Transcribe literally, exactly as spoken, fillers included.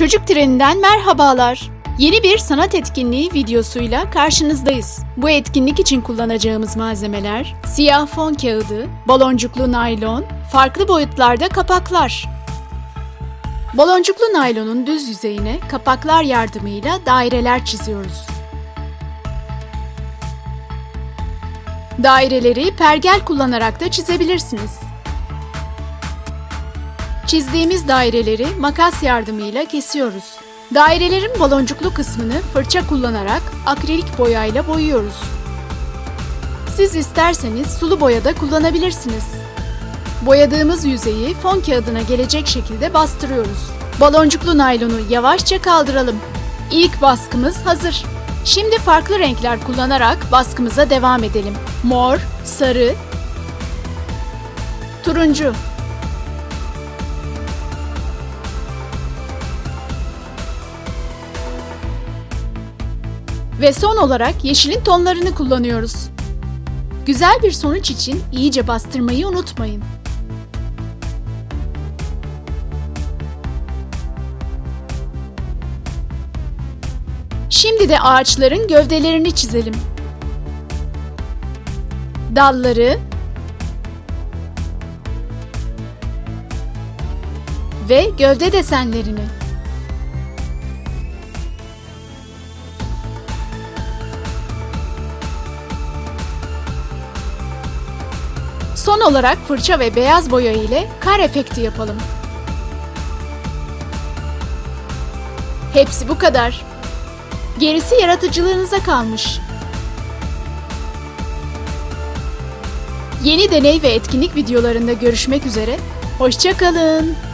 Çocuk Treni'nden merhabalar. Yeni bir sanat etkinliği videosuyla karşınızdayız. Bu etkinlik için kullanacağımız malzemeler siyah fon kağıdı, baloncuklu naylon, farklı boyutlarda kapaklar. Baloncuklu naylonun düz yüzeyine kapaklar yardımıyla daireler çiziyoruz. Daireleri pergel kullanarak da çizebilirsiniz. Çizdiğimiz daireleri makas yardımıyla kesiyoruz. Dairelerin baloncuklu kısmını fırça kullanarak akrilik boyayla boyuyoruz. Siz isterseniz sulu boya da kullanabilirsiniz. Boyadığımız yüzeyi fon kağıdına gelecek şekilde bastırıyoruz. Baloncuklu naylonu yavaşça kaldıralım. İlk baskımız hazır. Şimdi farklı renkler kullanarak baskımıza devam edelim. Mor, sarı, turuncu, ve son olarak yeşilin tonlarını kullanıyoruz. Güzel bir sonuç için iyice bastırmayı unutmayın. Şimdi de ağaçların gövdelerini çizelim. Dalları ve gövde desenlerini. Son olarak fırça ve beyaz boya ile kar efekti yapalım. Hepsi bu kadar. Gerisi yaratıcılığınıza kalmış. Yeni deney ve etkinlik videolarında görüşmek üzere. Hoşça kalın.